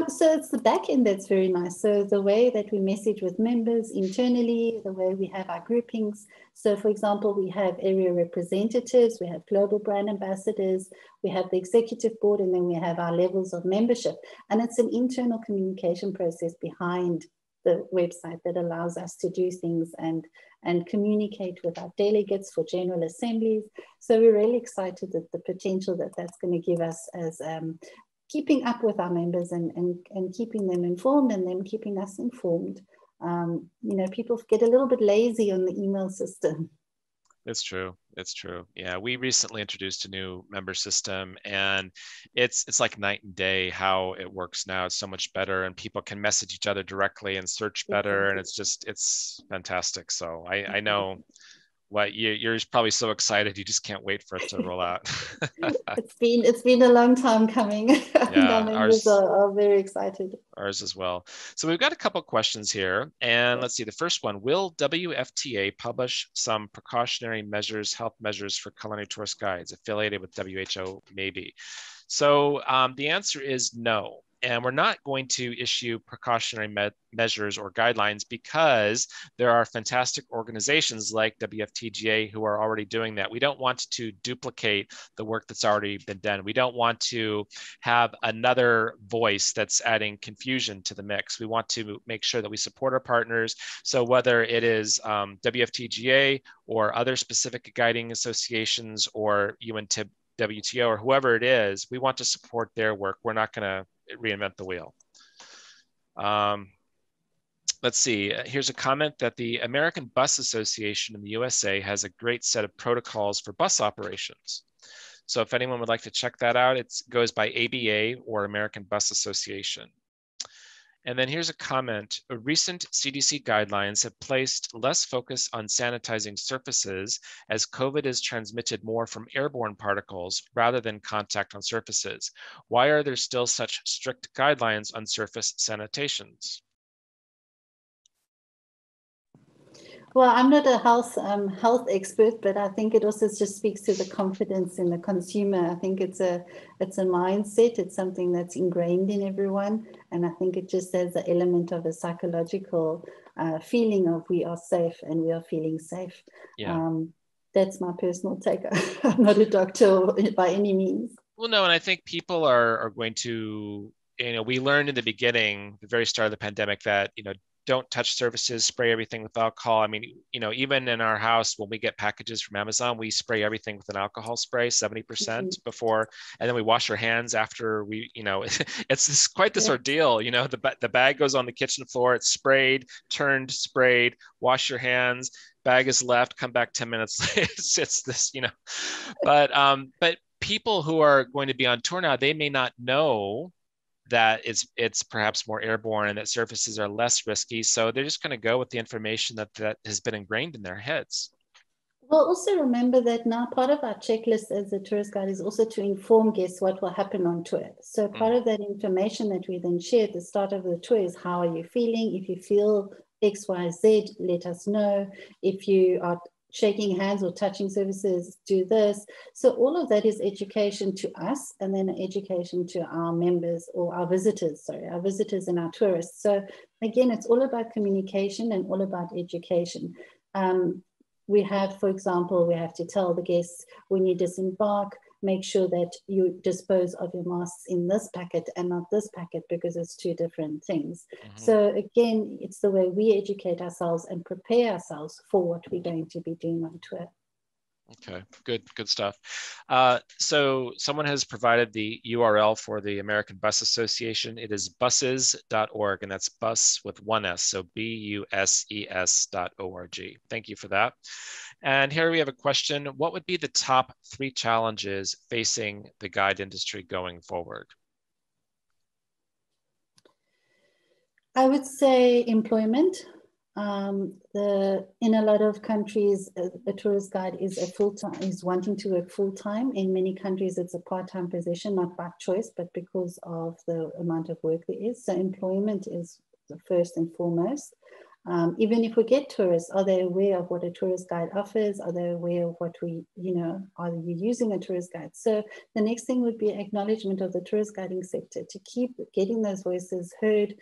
So it's the back end that's very nice. So the way that we message with members internally, the way we have our groupings. So for example, we have area representatives, we have global brand ambassadors, we have the executive board, and then we have our levels of membership. And it's an internal communication process behind the website that allows us to do things and communicate with our delegates for general assemblies. So we're really excited at the potential that that's going to give us as keeping up with our members and keeping them informed and them keeping us informed. You know, people get a little bit lazy on the email system. It's true. It's true. Yeah, we recently introduced a new member system, and it's like night and day how it works now. It's so much better, and people can message each other directly and search better, and it's fantastic. So I know why you're probably so excited you just can't wait for it to roll out. It's been a long time coming. Yeah, members are very excited. Ours as well. So we've got a couple of questions here, and let's see. The first one: will WFTA publish some precautionary measures, health measures for culinary tourist guides affiliated with WHO? Maybe. So the answer is no. And we're not going to issue precautionary measures or guidelines because there are fantastic organizations like WFTGA who are already doing that. We don't want to duplicate the work that's already been done. We don't want to have another voice that's adding confusion to the mix. We want to make sure that we support our partners. So whether it is WFTGA or other specific guiding associations or UNWTO or whoever it is, we want to support their work. We're not going to reinvent the wheel. Let's see, here's a comment that the American Bus Association in the USA has a great set of protocols for bus operations. So if anyone would like to check that out, it goes by ABA or American Bus Association. And then here's a comment: recent CDC guidelines have placed less focus on sanitizing surfaces as COVID is transmitted more from airborne particles rather than contact on surfaces. Why are there still such strict guidelines on surface sanitations? Well, I'm not a health expert, but I think it also just speaks to the confidence in the consumer. I think it's a mindset. It's something that's ingrained in everyone, and I think it just has the element of a psychological feeling of we are safe and we are feeling safe. Yeah. That's my personal take. I'm not a doctor by any means. Well, no, and I think people are going to, we learned in the beginning, the very start of the pandemic, that don't touch surfaces, spray everything with alcohol. I mean, even in our house, when we get packages from Amazon, we spray everything with an alcohol spray, 70% before, and then we wash our hands after we, it's quite this ordeal, the bag goes on the kitchen floor, it's sprayed, turned, sprayed, wash your hands, bag is left, come back 10 minutes later, it's this, but people who are going to be on tour now, they may not know that it's perhaps more airborne and that surfaces are less risky. So they're just going to go with the information that has been ingrained in their heads. Well, also remember that now part of our checklist as a tourist guide is also to inform guests what will happen on tour. So part of that information that we then share at the start of the tour is how are you feeling? If you feel X, Y, Z, let us know. If you are shaking hands or touching surfaces, do this. So all of that is education to us, and then education to our members or our visitors and our tourists. So again, it's all about communication and all about education. We have, for example, we have to tell the guests when you disembark, make sure that you dispose of your masks in this packet and not this packet because it's two different things. So again, it's the way we educate ourselves and prepare ourselves for what we're going to be doing on tour. Okay, good stuff. So someone has provided the URL for the American Bus Association. It is buses.org, and that's bus with one S, so buses.org. Thank you for that. And here we have a question: what would be the top 3 challenges facing the guide industry going forward? I would say employment. In a lot of countries, a tourist guide is wanting to work full time. In many countries, it's a part-time position, not by choice, but because of the amount of work there is. So employment is the first and foremost. Even if we get tourists, are they aware of what a tourist guide offers? Are they aware of what are you using a tourist guide? So the next thing would be acknowledgement of the tourist guiding sector, to keep getting those voices heard,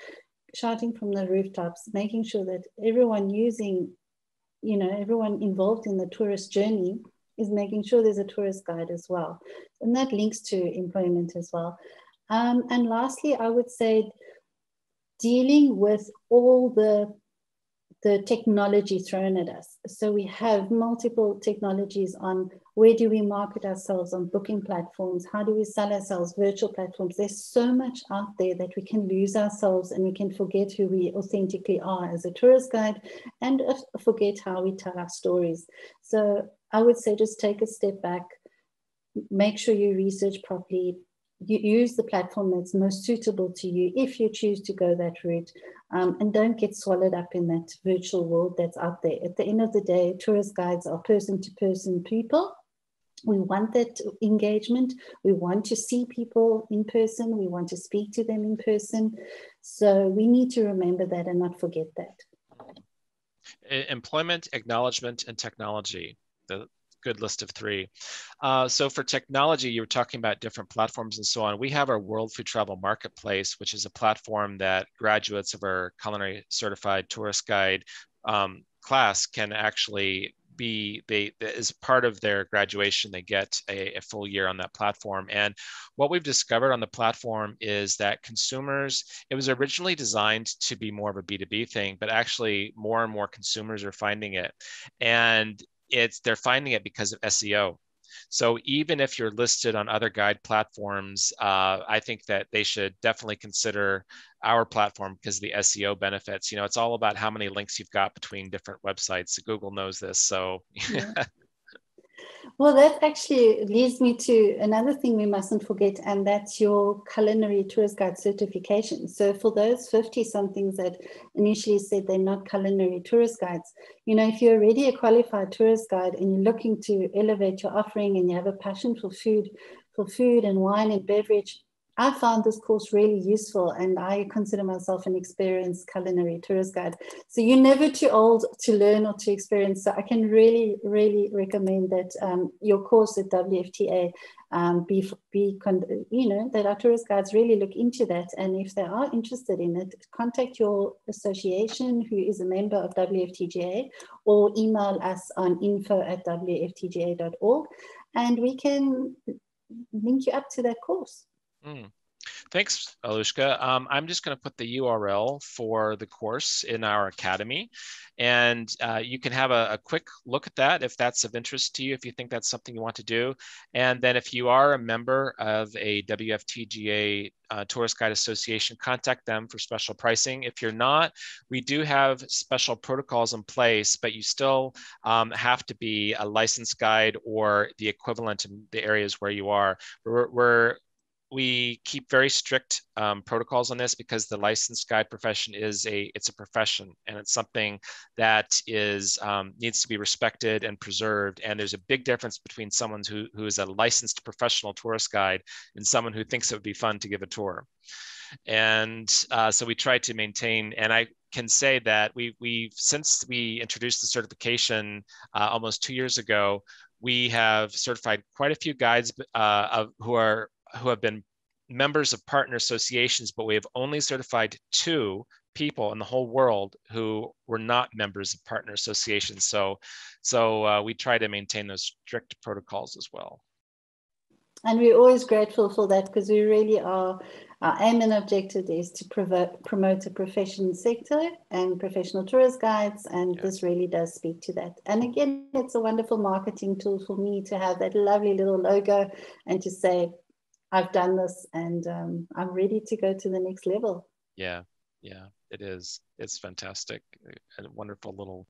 shouting from the rooftops, making sure that everyone everyone involved in the tourist journey is making sure there's a tourist guide as well. And that links to employment as well. And lastly, I would say dealing with all the technology thrown at us. So we have multiple technologies on where do we market ourselves on booking platforms? How do we sell ourselves virtual platforms? There's so much out there that we can lose ourselves and we can forget who we authentically are as a tourist guide and forget how we tell our stories. So I would say just take a step back, make sure you research properly, use the platform that's most suitable to you if you choose to go that route, and don't get swallowed up in that virtual world that's out there. At the end of the day, tourist guides are person-to-person people. We want that engagement. We want to see people in person. We want to speak to them in person. So we need to remember that and not forget that. Employment, acknowledgement, and technology. The good list of three. So for technology, you were talking about different platforms and so on. We have our World Food Travel Marketplace, which is a platform that graduates of our culinary certified tourist guide class can actually be, as part of their graduation, they get a full year on that platform. And what we've discovered on the platform is that consumers, it was originally designed to be more of a B2B thing, but actually more and more consumers are finding it. And they're finding it because of SEO. So even if you're listed on other guide platforms, I think that they should definitely consider our platform because of the SEO benefits. You know, it's all about how many links you've got between different websites. Google knows this, so. Yeah. Well, that actually leads me to another thing we mustn't forget, and that's your culinary tourist guide certification. So for those 50-somethings that initially said they're not culinary tourist guides, you know, if you're already a qualified tourist guide and you're looking to elevate your offering and you have a passion for food and wine and beverage, I found this course really useful, and I consider myself an experienced culinary tourist guide. So you're never too old to learn or to experience. So I can really, really recommend that your course at WFTA you know, that our tourist guides really look into that. And if they are interested in it, contact your association who is a member of WFTGA, or email us on info@wftga.org, and we can link you up to that course. Mm. Thanks, Alushka. I'm just going to put the URL for the course in our academy, and you can have a quick look at that if that's of interest to you, if you think that's something you want to do. And then if you are a member of a WFTGA Tourist Guide Association, contact them for special pricing. If you're not, we do have special protocols in place, but you still have to be a licensed guide or the equivalent in the areas where you are. We keep very strict protocols on this because the licensed guide profession is a profession, and it's something that is needs to be respected and preserved. And there's a big difference between someone who is a licensed professional tourist guide and someone who thinks it would be fun to give a tour. And so we try to maintain, and I can say that we've since we introduced the certification almost 2 years ago, we have certified quite a few guides who have been members of partner associations, but we have only certified 2 people in the whole world who were not members of partner associations. So we try to maintain those strict protocols as well. And we're always grateful for that, because we really are, our aim and objective is to promote a professional sector and professional tourist guides. And This really does speak to that. And again, it's a wonderful marketing tool for me to have that lovely little logo and to say, I've done this, and I'm ready to go to the next level. Yeah, it is. It's fantastic. A wonderful little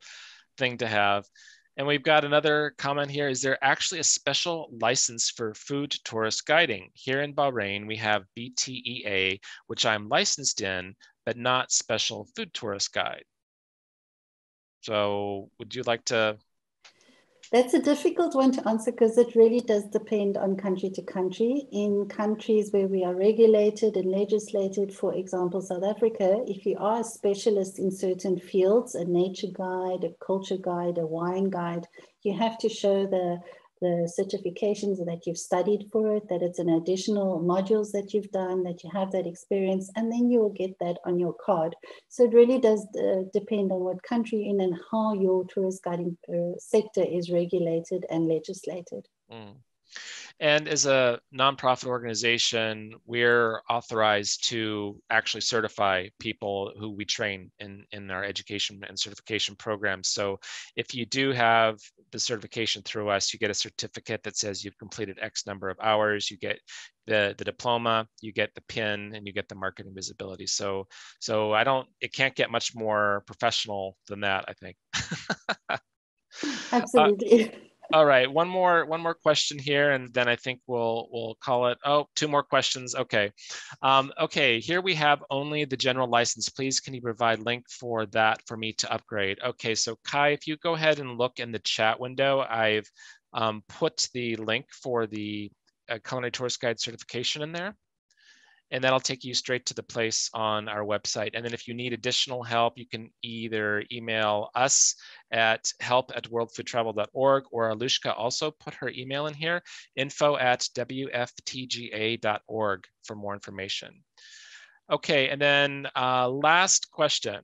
thing to have. And we've got another comment here. Is there actually a special license for food tourist guiding? Here in Bahrain, we have BTEA, which I'm licensed in, but not special food tourist guide. So would you like to? That's a difficult one to answer, because it really does depend on country to country. In countries where we are regulated and legislated, for example, South Africa, if you are a specialist in certain fields, a nature guide, a culture guide, a wine guide, you have to show the certifications that you've studied for it, that it's an additional modules that you've done, that you have that experience, and then you will get that on your card. So it really does depend on what country you're in and how your tourist guiding sector is regulated and legislated. Mm. And as a nonprofit organization, we're authorized to actually certify people who we train in our education and certification programs. So if you do have the certification through us, you get a certificate that says you've completed X number of hours, you get the diploma, you get the pin, and you get the marketing visibility. So it can't get much more professional than that, I think. Absolutely. All right, one more question here, and then I think we'll call it. Oh, two more questions. Okay, okay. Here we have only the general license. Please, can you provide link for that for me to upgrade? Okay, so Kai, if you go ahead and look in the chat window, I've put the link for the culinary tourist guide certification in there, and that'll take you straight to the place on our website. And then if you need additional help, you can either email us at help@worldfoodtravel.org, or Alushka also put her email in here, info@wftga.org, for more information. Okay, and then last question.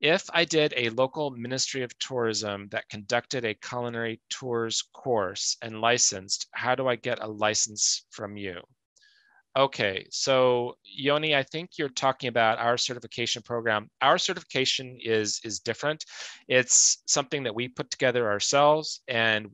If I did a local Ministry of Tourism that conducted a culinary tours course and licensed, how do I get a license from you? Okay, so Yoni, I think you're talking about our certification program. Our certification is different. It's something that we put together ourselves, and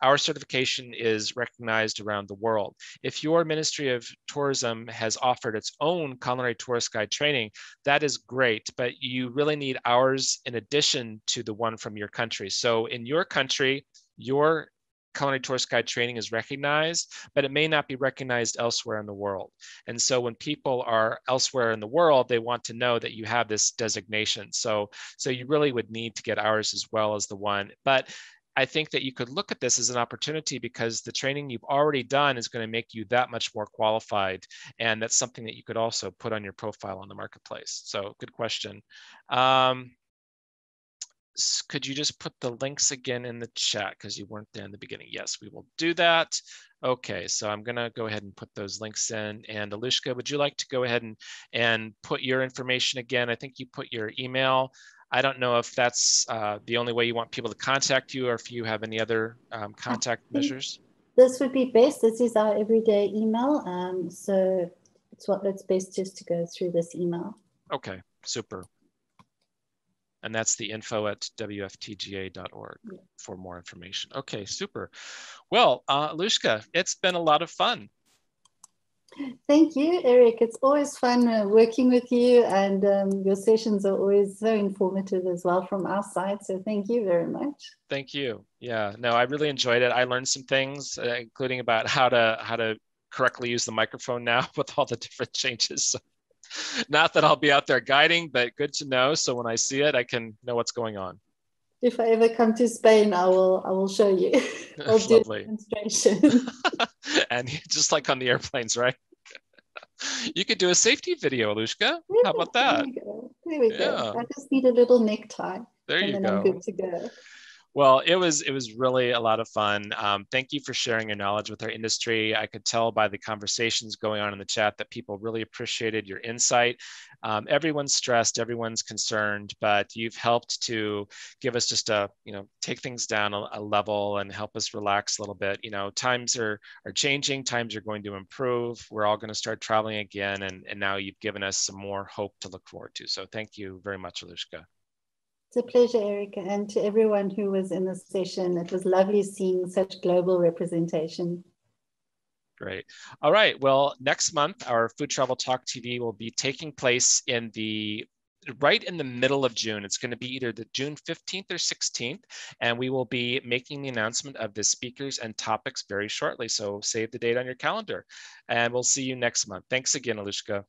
our certification is recognized around the world. If your Ministry of Tourism has offered its own culinary tourist guide training, that is great, but you really need ours in addition to the one from your country. So in your country, your culinary tourist guide training is recognized, but it may not be recognized elsewhere in the world. And so when people are elsewhere in the world, they want to know that you have this designation. So you really would need to get ours as well as the one. But I think that you could look at this as an opportunity, because the training you've already done is going to make you that much more qualified. And that's something that you could also put on your profile on the marketplace. So good question. Could you just put the links again in the chat, because you weren't there in the beginning? Yes, we will do that. Okay, so I'm gonna go ahead and put those links in. And Alushka, would you like to go ahead and put your information again? I think you put your email. I don't know if that's the only way you want people to contact you, or if you have any other contact measures. This would be best. This is our everyday email. So it's best just to go through this email. Okay, super. And that's the info@wftga.org for more information. Okay, super. Well, Alushka, it's been a lot of fun. Thank you, Eric. It's always fun working with you, and your sessions are always so informative as well from our side. So thank you very much. Thank you. Yeah, no, I really enjoyed it. I learned some things, including about how to correctly use the microphone now with all the different changes. So. Not that I'll be out there guiding, but good to know. So when I see it, I can know what's going on. If I ever come to Spain, I will show you. I'll do a demonstration. And just like on the airplanes, right? You could do a safety video, Alushka. Yeah, how about that? There we go. I just need a little necktie. There you go. I'm good to go. Well, it was really a lot of fun. Thank you for sharing your knowledge with our industry. I could tell by the conversations going on in the chat that people really appreciated your insight. Everyone's stressed, everyone's concerned, but you've helped to give us just take things down a level and help us relax a little bit. You know, times are changing, times are going to improve. We're all going to start traveling again. And now you've given us some more hope to look forward to. So thank you very much, Alushka. It's a pleasure, Erica, and to everyone who was in this session. It was lovely seeing such global representation. Great. All right. Well, next month, our Food Travel Talk TV will be taking place right in the middle of June. It's going to be either the June 15th or 16th, and we will be making the announcement of the speakers and topics very shortly. So save the date on your calendar, and we'll see you next month. Thanks again, Alushka.